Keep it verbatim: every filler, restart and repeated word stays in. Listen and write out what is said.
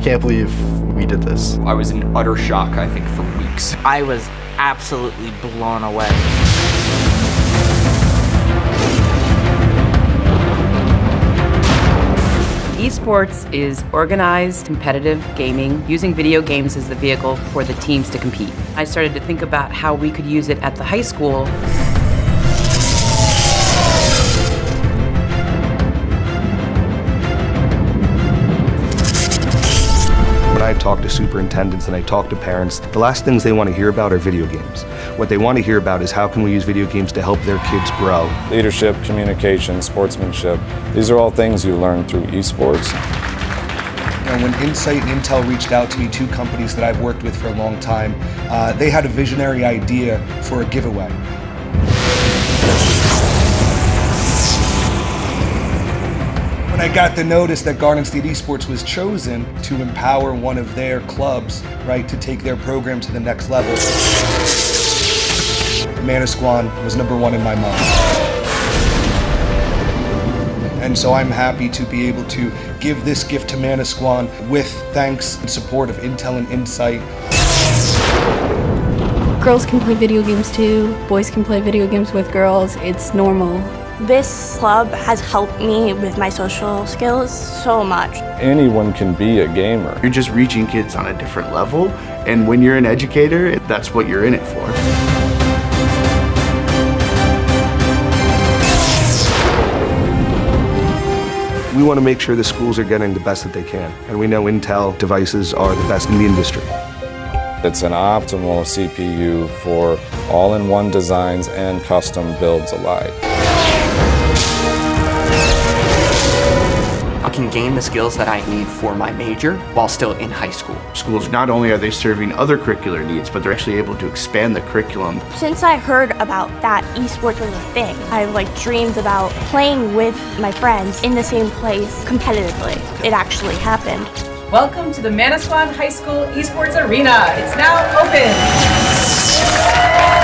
I can't believe we did this. I was in utter shock, I think, for weeks. I was absolutely blown away. Esports is organized, competitive gaming, using video games as the vehicle for the teams to compete. I started to think about how we could use it at the high school. When I talk to superintendents and I talk to parents, the last things they want to hear about are video games. What they want to hear about is how can we use video games to help their kids grow. Leadership, communication, sportsmanship, these are all things you learn through esports. And when Insight and Intel reached out to me, two companies that I've worked with for a long time, uh, they had a visionary idea for a giveaway. I got the notice that Garden State Esports was chosen to empower one of their clubs, right, to take their program to the next level. Manasquan was number one in my mind. And so I'm happy to be able to give this gift to Manasquan with thanks and support of Intel and Insight. Girls can play video games too. Boys can play video games with girls. It's normal. This club has helped me with my social skills so much. Anyone can be a gamer. You're just reaching kids on a different level, and when you're an educator, that's what you're in it for. We want to make sure the schools are getting the best that they can, and we know Intel devices are the best in the industry. It's an optimal C P U for all-in-one designs and custom builds alike. I can gain the skills that I need for my major while still in high school. Schools, not only are they serving other curricular needs, but they're actually able to expand the curriculum. Since I heard about that esports was a thing, I've like dreamed about playing with my friends in the same place competitively. It actually happened. Welcome to the Manasquan High School Esports Arena. It's now open.